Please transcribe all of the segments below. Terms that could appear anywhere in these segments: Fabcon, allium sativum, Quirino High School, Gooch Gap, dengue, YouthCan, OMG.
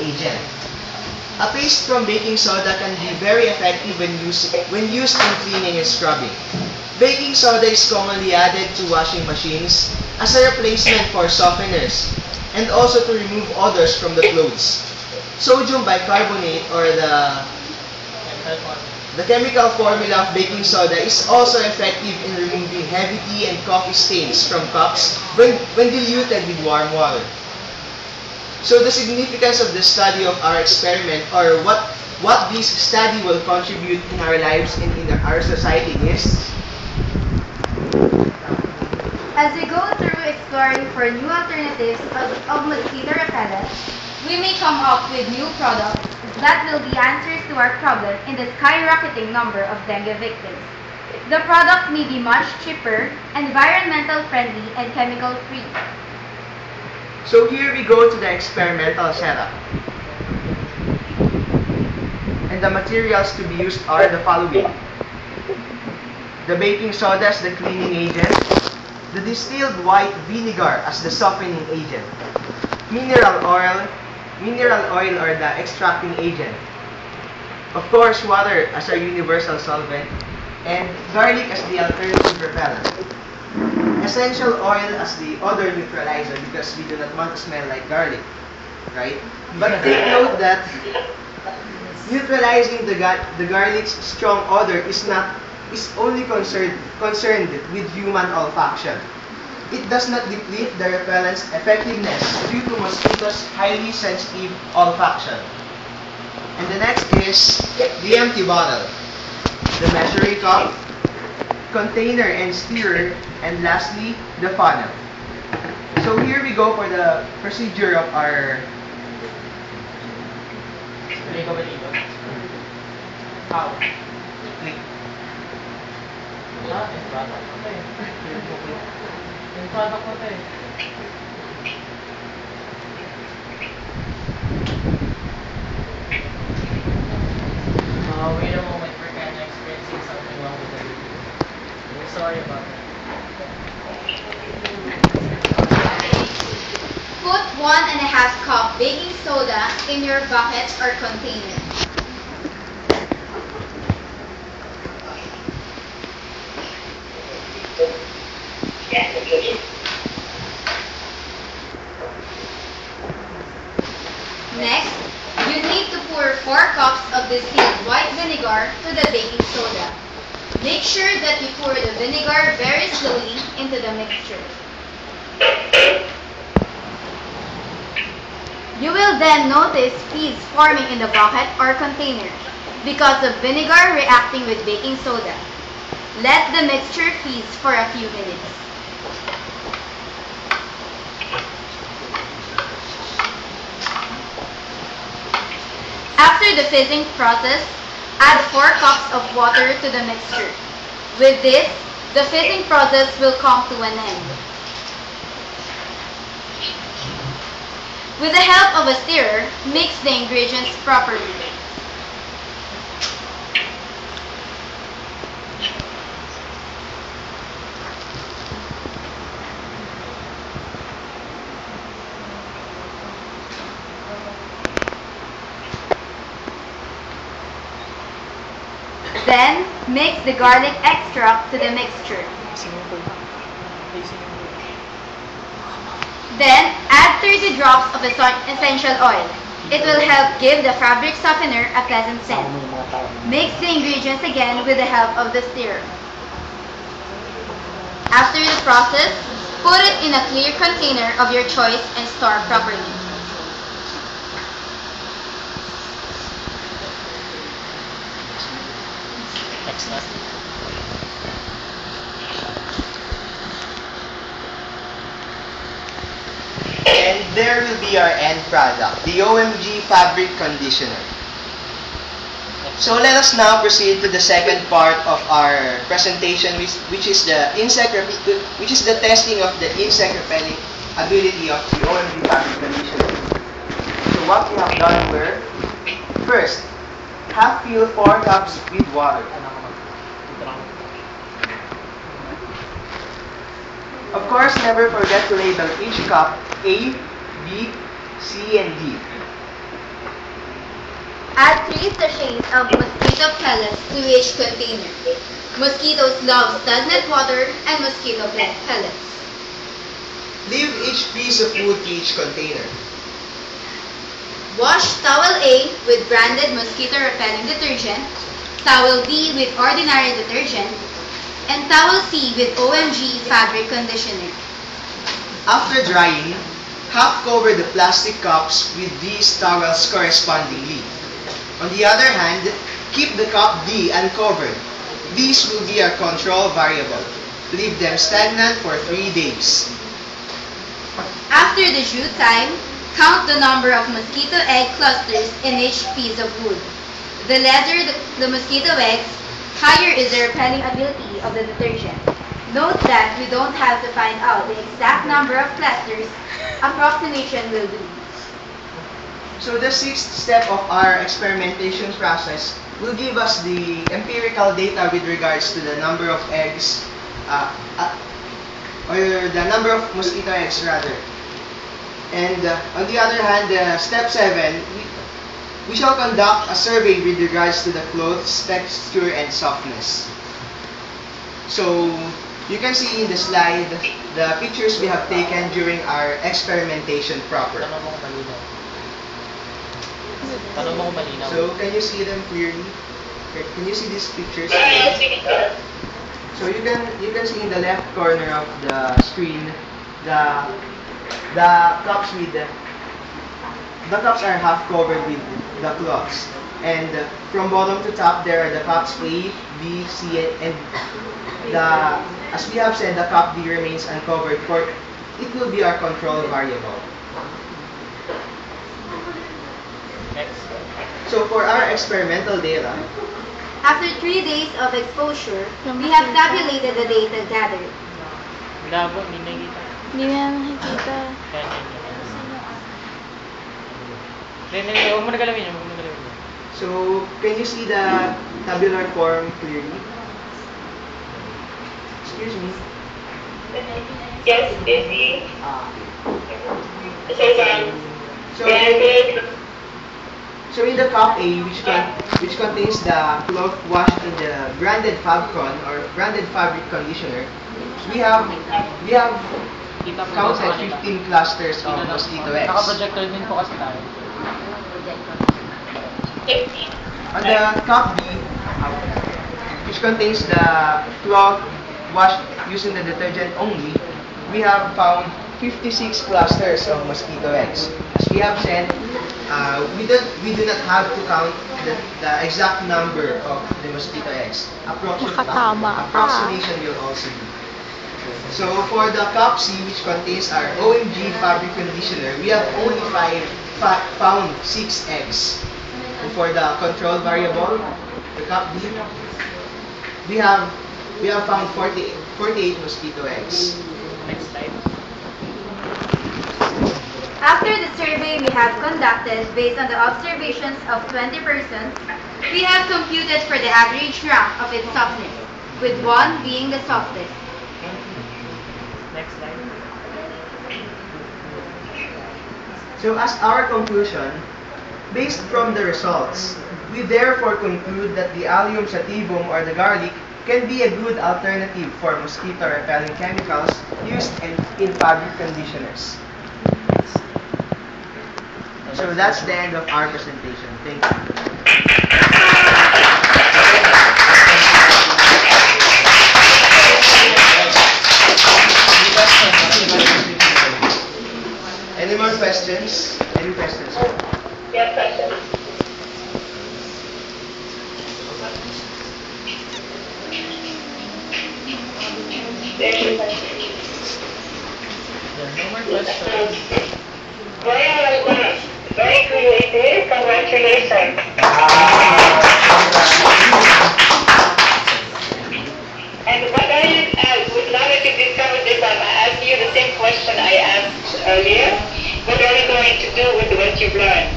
agent. A paste from baking soda can be very effective when used in cleaning and scrubbing. Baking soda is commonly added to washing machines as a replacement for softeners and also to remove odors from the clothes. Sodium bicarbonate, or the chemical formula of baking soda, is also effective in removing heavy tea and coffee stains from cups when diluted with warm water. So the significance of the study of our experiment, or what this study will contribute in our lives and in our society, is: as we go through exploring for new alternatives of mosquito repellent, we may come up with new products that will be answers to our problem in the skyrocketing number of dengue victims. The product may be much cheaper, environmental friendly, and chemical free. So here we go to the experimental setup. And the materials to be used are the following: the baking soda as the cleaning agent, the distilled white vinegar as the softening agent, mineral oil or the extracting agent, of course water as our universal solvent, and garlic as the alternative repellent, essential oil as the odor neutralizer because we do not want to smell like garlic, right? But take note that neutralizing the garlic's strong odor is only concerned with human olfaction. It does not deplete the repellent's effectiveness due to mosquitoes' highly sensitive olfaction. And the next is the empty bottle, the measuring cup, container and stirrer, and lastly, the funnel. So here we go for the procedure of our Wait a moment, we're kind of experiencing something wrong with the video. We're sorry about that. Put 1.5 cups baking soda in your bucket or container. Next, you need to pour 4 cups of distilled white vinegar to the baking soda. Make sure that you pour the vinegar very slowly into the mixture. You will then notice fizz forming in the bucket or container because of vinegar reacting with baking soda. Let the mixture fizz for a few minutes. After the fizzing process, add 4 cups of water to the mixture. With this, the fizzing process will come to an end. With the help of a stirrer, mix the ingredients properly. Then, mix the garlic extract to the mixture. Then, add 30 drops of essential oil. It will help give the fabric softener a pleasant scent. Mix the ingredients again with the help of the stirrer. After the process, put it in a clear container of your choice and store properly. And there will be our end product, the OMG fabric conditioner. So let us now proceed to the second part of our presentation, which is the testing of the insect repelling ability of the OMG fabric conditioner. So what we have done were, first, half fill 4 cups with water. Of course, never forget to label each cup A, B, C, and D. Add 3 sachets of mosquito pellets to each container. Mosquitoes love stagnant water and mosquito pellets. Leave each piece of food to each container. Wash towel A with branded mosquito repelling detergent, towel B with ordinary detergent, and towel C with OMG fabric conditioner. After drying, half cover the plastic cups with these towels correspondingly. On the other hand, keep the cup D uncovered. These will be our control variable. Leave them stagnant for 3 days. After the due time, count the number of mosquito egg clusters in each piece of wood. The larger the mosquito eggs, higher is the repelling ability of the detergent. Note that we don't have to find out the exact number of clusters. Approximation will do. So the 6th step of our experimentation process will give us the empirical data with regards to the number of eggs, or the number of mosquito eggs rather. And on the other hand, step 7, we shall conduct a survey with regards to the clothes, texture, and softness. So you can see in the slide the pictures we have taken during our experimentation proper. So can you see them clearly? Can you see these pictures clearly? So you can see in the left corner of the screen the cups with the cups are half covered with the cloths, and from bottom to top there are the cups A, B, C, and the. As we have said, the cup D remains uncovered, for it will be our control variable. So for our experimental data, after 3 days of exposure, we have tabulated the data gathered. So can you see the tabular form clearly? Excuse me. Yes, busy. So in the cup A, which contains the cloth washed in the branded Fabcon or branded fabric conditioner, we have counted 15 clusters of mosquito eggs. On the cup B, which contains the cloth washed using the detergent only, we have found 56 clusters of mosquito eggs. As we have said, we do not have to count the exact number of the mosquito eggs. Approximation will also be. So for the cup C, which contains our OMG fabric conditioner, we have only found 6 eggs. And for the control variable, the cup D, we have found 48 mosquito eggs. Next slide. After the survey we have conducted based on the observations of 20 persons, we have computed for the average rank of its softness, with 1 being the softest. Next slide. So as our conclusion, based from the results, we therefore conclude that the allium sativum or the garlic can be a good alternative for mosquito repelling chemicals used in fabric conditioners. So that's the end of our presentation. Thank you. Any more questions? Any questions? Yes, questions. No more questions. Very well done. Very creative. Congratulations. And what I would love if you discovered this, I'm asking you the same question I asked earlier. What are you going to do with what you've learned?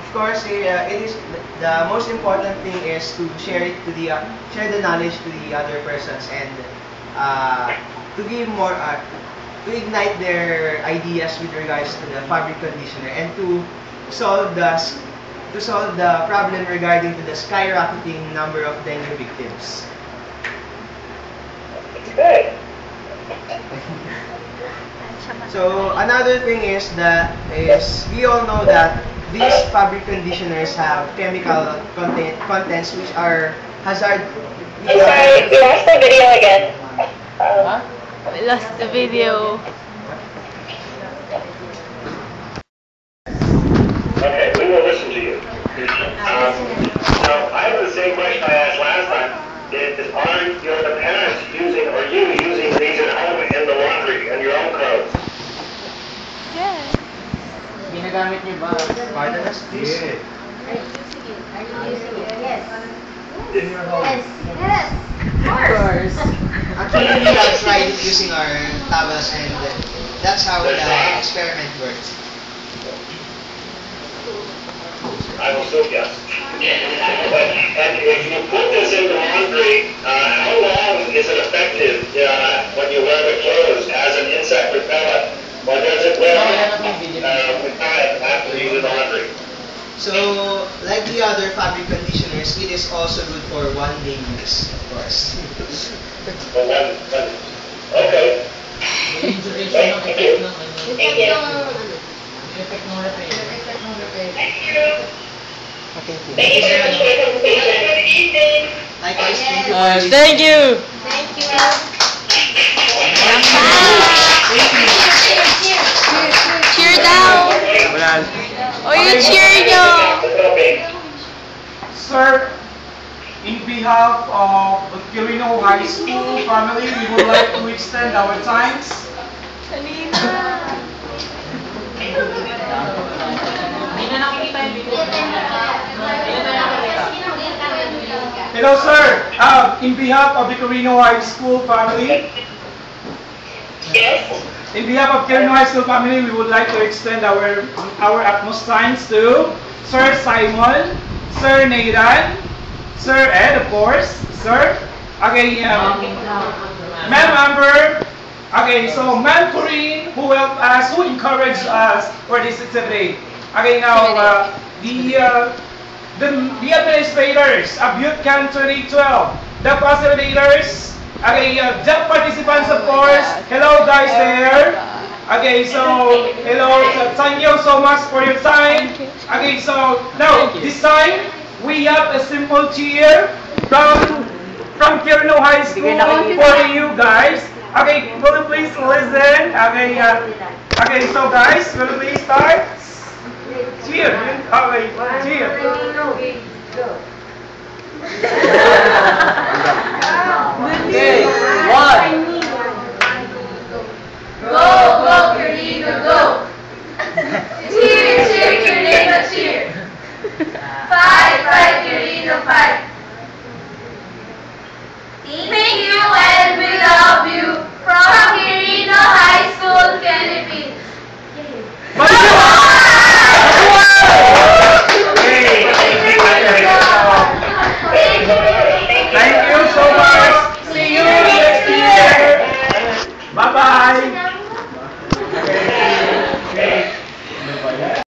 Of course, it is the most important thing is to share it to the share the knowledge to the other persons, and to give more, to ignite their ideas with regards to the fabric conditioner, and to to solve the problem regarding to the skyrocketing number of dengue victims. Hey. So another thing is we all know that these fabric conditioners have chemical contents which are hazard. I'm sorry, we lost the video again. We lost the video. Okay, we will listen to you. So I have the same question I asked last time. Are your parents using, or you using these at home in the laundry and your own clothes? Yes. Ginagamit niyo ba? Pardon us, please. Yes. Are you using it? Yes. In your home? Yes. Of course. Actually, we have tried using our towels, and that's how the experiment works. I will still guess. And if you put this in the laundry, how long is it effective when you wear the clothes as an insect repellent? Or does it wear with time after you do the laundry? So, like the other fabric conditioners, it is also good for 1 day use, of course. For one. Okay. Thank you. Thank you very much for your presentation. Have a good evening. Likewise, thank you. Thank you. Thank you. Cheer down. Oh, you cheering yo. Sir, in behalf of the Quirino High School family, we would like to extend our thanks. Hello, sir. In behalf of the Quirino High School family, we would like to extend our utmost thanks to Sir Simon, Sir Nathan, Sir Ed, of course, sir. Okay, Ma'am Amber. Okay, so Ma'am Corinne, who helped us, who encouraged us for this activity. Okay, now the administrators of YouthCan 2012, the facilitators, okay, the participants, of course. Hello, guys there. Okay, so hello, thank you so much for your time. Okay, so now this time we have a simple cheer from Quirino High School for you guys. Okay, will you please listen? Okay, so guys, will you please start? Cheer! Okay, cheer! Okay, one!